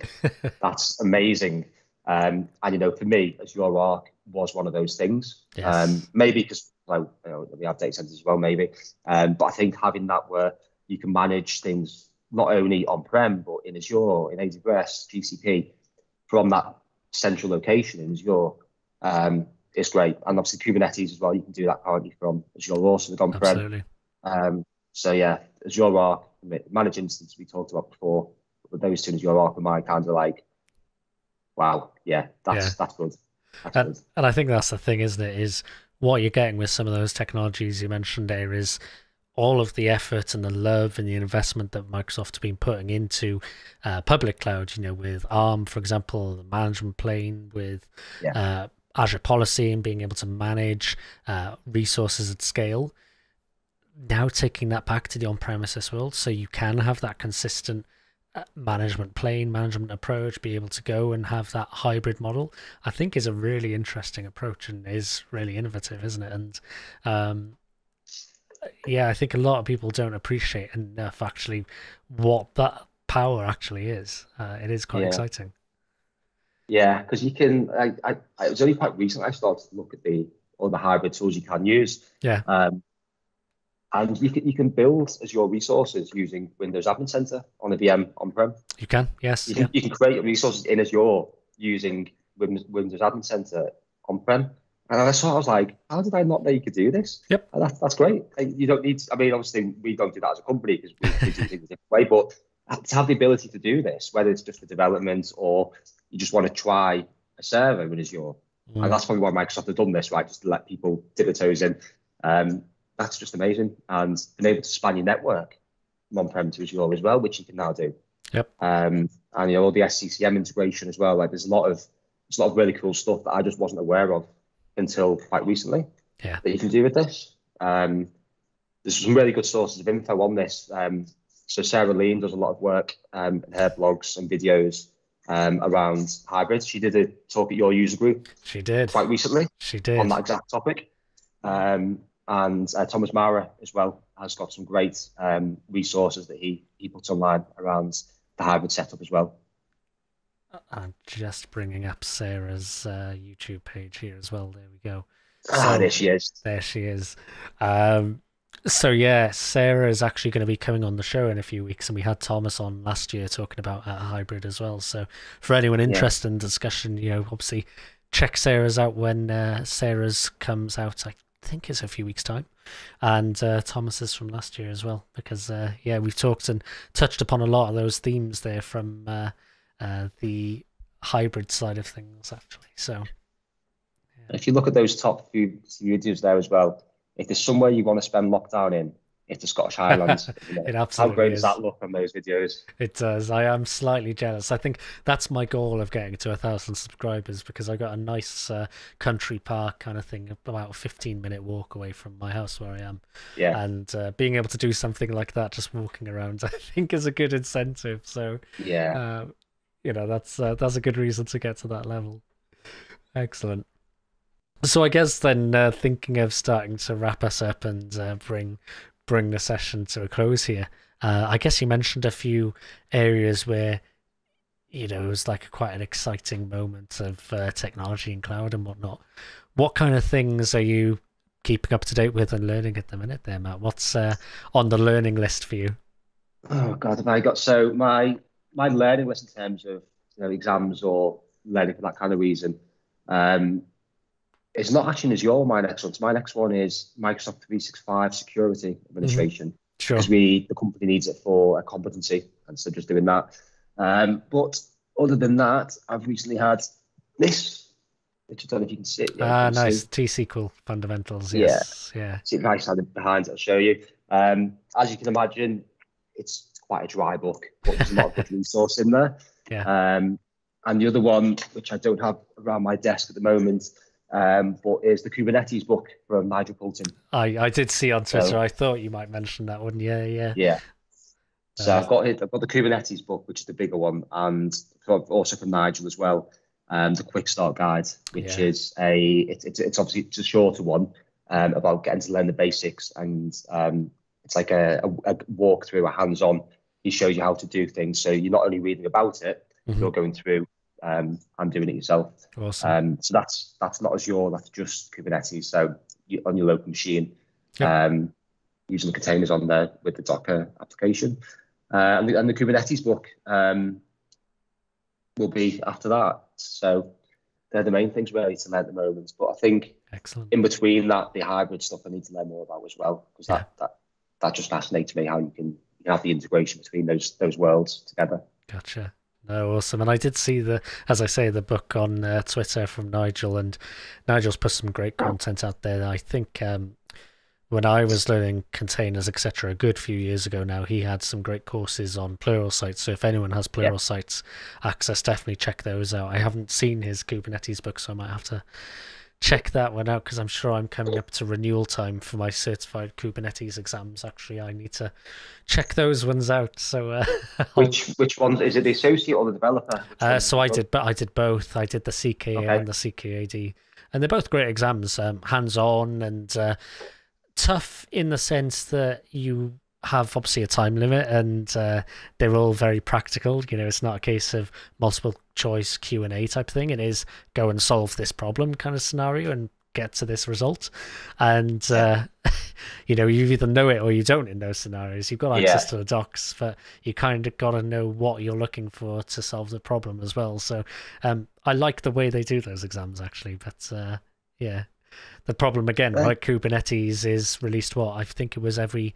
that's amazing. Um, and, you know, for me, Azure Arc was one of those things. Yes. Um, maybe because well, you know, we have data centers as well, maybe. Um, but I think having that where you can manage things not only on-prem, but in Azure, in A W S, G C P, from that central location in Azure, um, is great. And obviously Kubernetes as well, you can do that currently from Azure also with on-prem. Absolutely. Um, so yeah, Azure Arc, managed instance we talked about before, but those two in Azure Arc are my kind of like, wow, yeah, that's yeah. that's good. That's and, good. And I think that's the thing, isn't it, is what you're getting with some of those technologies you mentioned there is all of the effort and the love and the investment that Microsoft's been putting into uh, public cloud, you know, with ARM, for example, the management plane, with yeah. uh, Azure policy and being able to manage uh, resources at scale. Now taking that back to the on-premises world, so you can have that consistent management plane, management approach, be able to go and have that hybrid model, I think is a really interesting approach and is really innovative, isn't it? And um, yeah, I think a lot of people don't appreciate enough actually what that power actually is. Uh, it is quite yeah. exciting. Yeah, because you can, I, I, it was only quite recently I started to look at the all the hybrid tools you can use. Yeah. Um, and you can, you can build Azure resources using Windows Admin Center on a V M on-prem. You can, yes. You can, yeah. you can create resources in Azure using Windows Admin Center on-prem. And I saw, I was like, how did I not know you could do this? Yep. And that, that's great. You don't need, to, I mean, obviously we don't do that as a company because we, we do things a different way, but to have the ability to do this, whether it's just for development or you just want to try a server in Azure. Mm. And that's probably why Microsoft have done this, right? Just to let people dip their toes in. Um, That's just amazing, and being able to span your network from on-prem to Azure as well, which you can now do. Yep. Um, and you know all the S C C M integration as well. Like there's a lot of there's a lot of really cool stuff that I just wasn't aware of until quite recently. Yeah. That you can do with this. Um, there's some really good sources of info on this. Um, so Sarah Lean does a lot of work um, in her blogs and videos um, around hybrids. She did a talk at your user group. She did quite recently. She did on that exact topic. Um, And uh, Thomas Mara as well has got some great um, resources that he, he puts online around the hybrid setup as well. I'm just bringing up Sarah's uh, YouTube page here as well. There we go. So, ah, there she is. There she is. Um, so, yeah, Sarah is actually going to be coming on the show in a few weeks. And we had Thomas on last year talking about uh, hybrid as well. So for anyone interested yeah. in discussion, you know, obviously check Sarah's out when uh, Sarah's comes out. I think it's a few weeks time, and uh, Thomas's from last year as well, because uh, yeah, we've talked and touched upon a lot of those themes there from uh, uh, the hybrid side of things actually. So yeah. If you look at those top few videos there as well, if there's somewhere you want to spend lockdown in, it's the Scottish Highlands. You know, it absolutely how great is. Does that look on those videos? It does. I am slightly jealous. I think that's my goal of getting to a thousand subscribers, because I got a nice uh, country park kind of thing, about a fifteen minute walk away from my house where I am. Yeah. And uh, being able to do something like that, just walking around, I think is a good incentive. So yeah, uh, you know, that's uh, that's a good reason to get to that level. Excellent. So I guess then uh, thinking of starting to wrap us up and uh, bring. bring the session to a close here. Uh, I guess you mentioned a few areas where, you know, it was like quite an exciting moment of uh, technology and cloud and whatnot. What kind of things are you keeping up to date with and learning at the minute there, Matt? What's uh, on the learning list for you? Oh God, have I got, so my, my learning list in terms of, you know, exams or learning for that kind of reason, um, it's not actually Azure, my next one. So my next one is Microsoft three sixty-five Security Administration. Mm-hmm. Sure. Because we, the company needs it for a competency. And so just doing that. Um, but other than that, I've recently had this, which I don't know if you can see. Ah, uh, nice. T-S Q L fundamentals. Yes. Yeah. yeah. See the nice side behind it, I'll show you. Um, as you can imagine, it's quite a dry book, but there's a lot of good resource in there. Yeah. Um, and the other one, which I don't have around my desk at the moment, Um, but is the Kubernetes book from Nigel Poulton. I, I did see on Twitter. So, I thought you might mention that one. Yeah, yeah, yeah. So uh, I've got it. I've got the Kubernetes book, which is the bigger one, and also from Nigel as well. Um, the Quick Start Guide, which yeah. is a it's it, it's obviously it's a shorter one um, about getting to learn the basics, and um, it's like a, a, a walk through, a hands-on he shows you how to do things. So you're not only reading about it, mm-hmm. you're going through um, and doing it yourself. Awesome. Um, so that's that's not Azure, that's just Kubernetes. So you, on your local machine, yeah. um, using the containers on there with the Docker application. Uh, and, the, and the Kubernetes book um, will be after that. So they're the main things really to learn at the moment. But I think Excellent. in between that, the hybrid stuff I need to learn more about as well, because yeah. that, that that just fascinates me, how you can, you can have the integration between those those worlds together. Gotcha. No, awesome. And I did see the, as I say, the book on uh, Twitter from Nigel, and Nigel's put some great content out there. I think um, when I was learning containers, et cetera, a good few years ago now, he had some great courses on plural sites. So if anyone has plural yeah. sites access, definitely check those out. I haven't seen his Kubernetes book, so I might have to check that one out, because I'm sure I'm coming up to renewal time for my certified Kubernetes exams. Actually, I need to check those ones out. So uh, which which ones is it, the associate or the developer? Uh, so I did, but I did both. I did the C K A okay. and the C K A D, and they're both great exams, um, hands-on and uh, tough in the sense that you have obviously a time limit, and uh, they're all very practical. You know, it's not a case of multiple choice Q and A type thing. It is go and solve this problem kind of scenario and get to this result. And, yeah. uh, you know, you either know it or you don't in those scenarios. You've got access yeah. to the docs, but you kind of got to know what you're looking for to solve the problem as well. So um, I like the way they do those exams, actually. But, uh, yeah, the problem, again, right. right, Kubernetes is released, what, I think it was every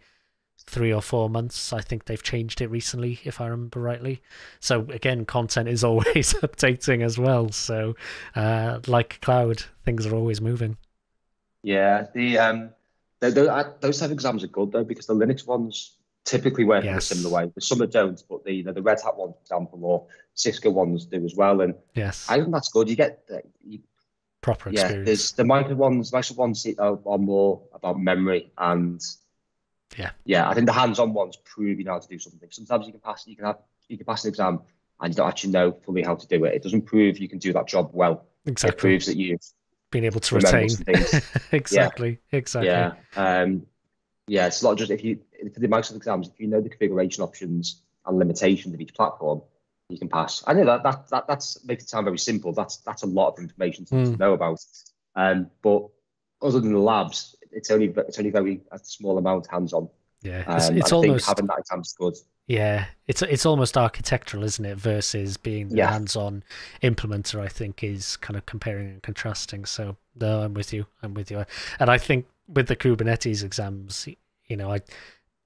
three or four months. I think they've changed it recently, if I remember rightly. So again, content is always updating as well. So uh, like cloud, things are always moving. Yeah, the um, the, the, those type of exams are good though, because the Linux ones typically work yes. in a similar way. There's some that don't, but the, the the Red Hat ones, for example, or Cisco ones do as well. And yes, I think that's good. You get the, you, proper yeah, experience. There's the micro ones, micro ones are, are more about memory and. Yeah, yeah. I think the hands-on ones prove you know how to do something. Sometimes you can pass, you can have, you can pass an exam, and you don't actually know fully how to do it. It doesn't prove you can do that job well. Exactly, it proves that you've been able to retain. exactly, yeah. exactly. Yeah, um, yeah. It's not just if you for the Microsoft exams. If you know the configuration options and limitations of each platform, you can pass. I know that that that that's makes it sound very simple. That's that's a lot of information to mm. know about. Um, but other than the labs, it's only it's only very a small amount hands-on. Yeah, it's, um, it's I almost think having that exam's good. Yeah, it's it's almost architectural, isn't it? Versus being the yeah. hands-on implementer, I think, is kind of comparing and contrasting. So no, I'm with you. I'm with you. And I think with the Kubernetes exams, you know, I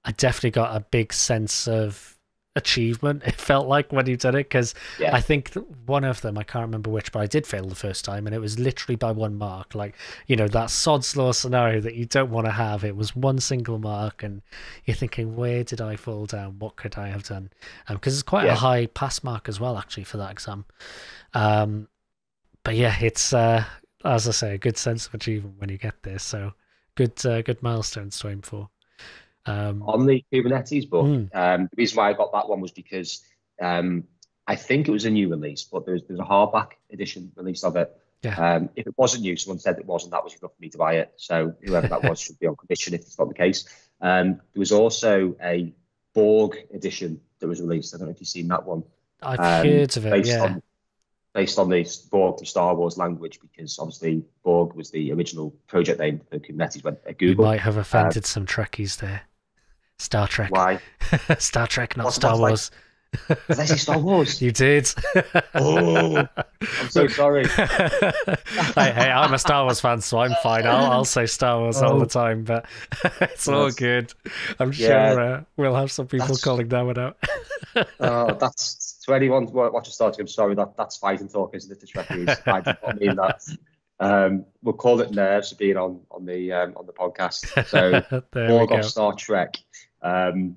I definitely got a big sense of achievement, it felt like, when you did it, because yeah. I think one of them, I can't remember which, but I did fail the first time, and it was literally by one mark. Like, you know, that sod's law scenario that you don't want to have, it was one single mark, and you're thinking, where did I fall down, what could I have done? Because um, it's quite yeah. a high pass mark as well, actually, for that exam. Um, but yeah, it's uh, as I say, a good sense of achievement when you get there. So good uh, good milestones to aim for. Um, on the Kubernetes book, mm. um, the reason why I got that one was because um, I think it was a new release, but there was, there was a hardback edition release of it. Yeah. Um, if it wasn't new, someone said it wasn't, that was enough for me to buy it. So whoever that was should be on commission if it's not the case. Um, there was also a Borg edition that was released. I don't know if you've seen that one. I've um, heard of it, based yeah. On, based on the Borg, the Star Wars language, because obviously Borg was the original project name for Kubernetes when at Google. You might have offended um, some Trekkies there. Star Trek. Why? Star Trek, not What's Star Wars. Like, did I say Star Wars? You did. Oh, I'm so sorry. hey, hey, I'm a Star Wars fan, so I'm fine. I'll, I'll say Star Wars oh. all the time, but it's well, all good. I'm yeah, sure uh, we'll have some people calling that one out. uh, that's to anyone watching Star Trek. I'm sorry, that that's fighting talk, isn't it? The Trekkies. I did not mean that. Um, we'll call it nerves for being on on the um, on the podcast. So, Borg of Star Trek. Um,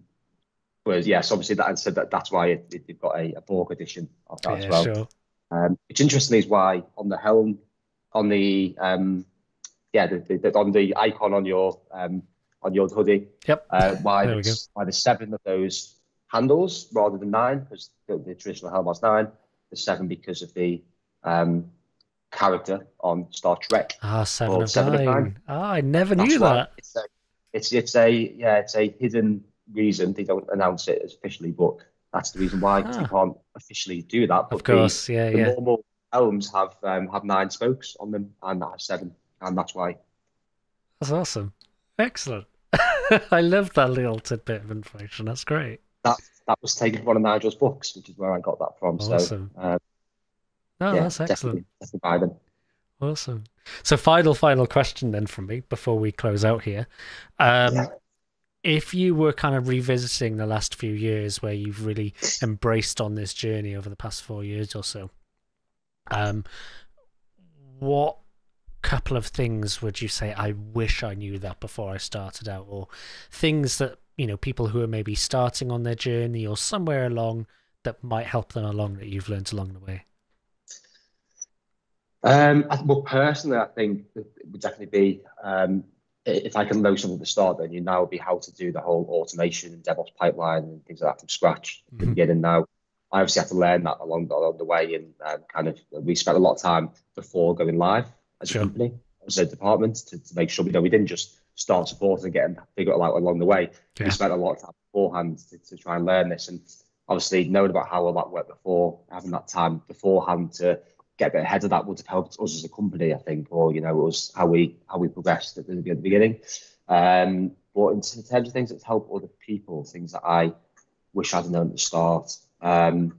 but yeah, so obviously that and so that that's why it, it, they've got a, a Borg edition of that yeah, as well. Sure. Um, which interestingly is why on the Helm, on the um, yeah, the, the, on the icon on your um, on your hoodie. Yep. Uh, why there's why there's seven of those handles rather than nine, because the, the traditional Helm has nine. There's seven because of the um, character on Star Trek. Ah, seven, of, seven nine. of nine. Ah, I never that's knew that. It's a, It's it's a yeah it's a hidden reason they don't announce it officially, but that's the reason why, because ah. they can't officially do that. But of course, the, yeah, the yeah. normal Helms have um, have nine spokes on them, and that has seven, and that's why. That's awesome. Excellent. I love that little tidbit of information. That's great. That that was taken from one of Nigel's books, which is where I got that from. Awesome. So, um, oh, yeah, that's excellent. Definitely, definitely buy them. Awesome. So final, final question then from me before we close out here. Um, yeah. If you were kind of revisiting the last few years where you've really embraced on this journey over the past four years or so, um, what couple of things would you say, I wish I knew that before I started out, or things that, you know, people who are maybe starting on their journey or somewhere along that might help them along that you've learned along the way? Um, I, well, personally, I think it would definitely be, um, if I can know something at the start, then you now would be how to do the whole automation and DevOps pipeline and things like that from scratch at mm-hmm. the beginning. Now, I obviously have to learn that along, along the way, and um, kind of we spent a lot of time before going live as sure. a company, as a department, to, to make sure we, you know, we didn't just start supporting and get figure it out along the way. Yeah. We spent a lot of time beforehand to, to try and learn this, and obviously knowing about how all that worked before, having that time beforehand to get a bit ahead of that would have helped us as a company, I think, or, you know, us how we how we progressed at the, at the beginning. Um, but in terms of things that help other people, things that I wish I'd known at the start, um,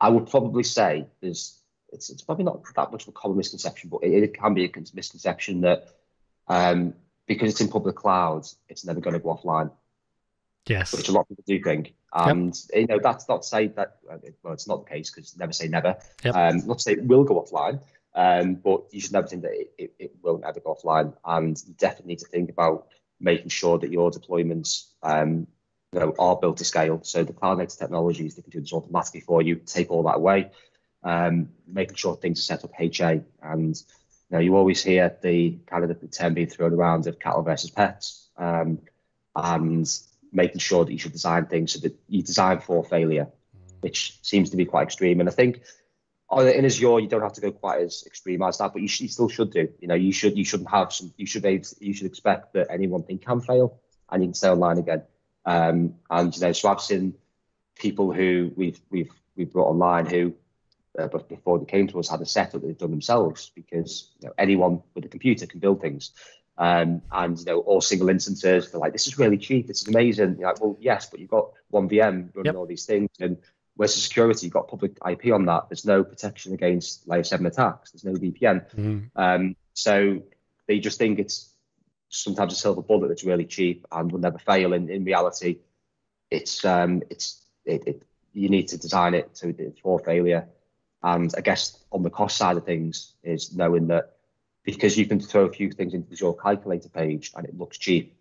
I would probably say there's it's it's probably not that much of a common misconception, but it, it can be a misconception that um, because it's in public cloud, it's never going to go offline. Yes, which a lot of people do think, and yep. you know, that's not to say that well, it's not the case, because never say never. Yep. Um, not to say it will go offline, um, but you should never think that it, it, it won't ever go offline, and you definitely need to think about making sure that your deployments, um, you know, are built to scale. So the cloud-native technologies, they can do this automatically for you. Take all that away, um, making sure things are set up H A, and you know, you always hear the kind of the term being thrown around of cattle versus pets, um, and making sure that you should design things so that you design for failure, which seems to be quite extreme. And I think in Azure, you don't have to go quite as extreme as that, but you, should, you still should do. You know, you should you shouldn't have some. You should you should expect that any one thing can fail and you can stay online again. Um, and you know, so I've seen people who we've we've we've brought online who, uh, before they came to us, had a setup that they've done themselves, because you know, anyone with a computer can build things. Um, and you know, all single instances, they're like, this is really cheap, this is amazing. You're like, well, yes, but you've got one V M running yep. all these things, and where's the security? You've got public I P on that. There's no protection against layer seven attacks. There's no V P N. Mm. Um, so they just think it's sometimes a silver bullet that's really cheap and will never fail. And in reality, it's um, it's it, it, you need to design it so it's for failure. And I guess on the cost side of things is knowing that, because you can throw a few things into your calculator page and it looks cheap.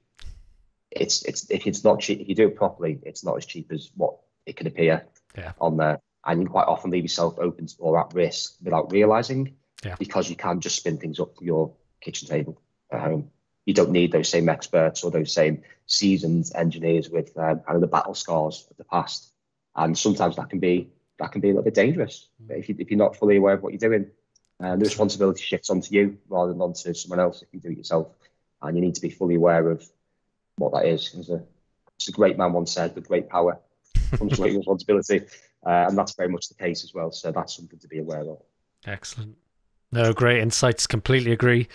It's it's if it's not cheap, if you do it properly, it's not as cheap as what it can appear yeah. on there. And you quite often leave yourself open to, or at risk without realizing, yeah. because you can just spin things up to your kitchen table at home. You don't need those same experts or those same seasoned engineers with um, kind of the battle scars of the past. And sometimes that can be that can be a little bit dangerous if you, if you're not fully aware of what you're doing. And the responsibility shifts onto you rather than onto someone else if you do it yourself. And you need to be fully aware of what that is. As a, as a great man once said, with great power comes great responsibility. Uh, and that's very much the case as well. So that's something to be aware of. Excellent. No, great insights. Completely agree.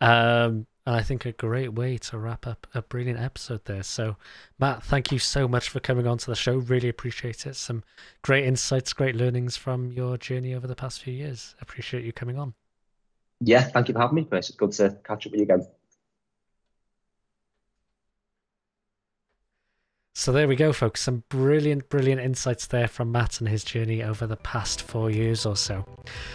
Um, and I think a great way to wrap up a brilliant episode there. So, Matt, thank you so much for coming on to the show. Really appreciate it. Some great insights, great learnings from your journey over the past few years. Appreciate you coming on. Yeah, thank you for having me, Chris. It's good to catch up with you again. So there we go, folks. Some brilliant, brilliant insights there from Matt and his journey over the past four years or so.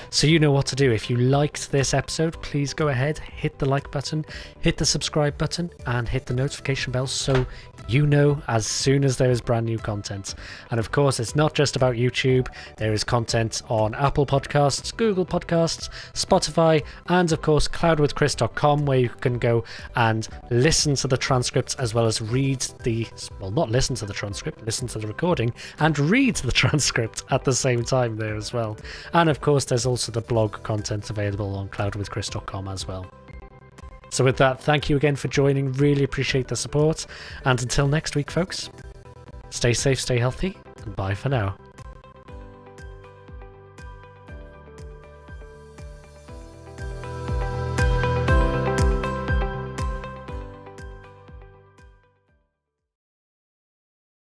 So you know what to do. If you liked this episode, please go ahead, hit the like button, hit the subscribe button, and hit the notification bell so you know as soon as there is brand new content. And of course, it's not just about YouTube. There is content on Apple Podcasts, Google Podcasts, Spotify, and of course, cloud with chris dot com, where you can go and listen to the transcripts as well as read the, well, not listen to the transcript, listen to the recording and read the transcript at the same time there as well. And of course, there's also the blog content available on cloud with chris dot com as well. So with that, thank you again for joining. Really appreciate the support. And until next week, folks, stay safe, stay healthy, and bye for now.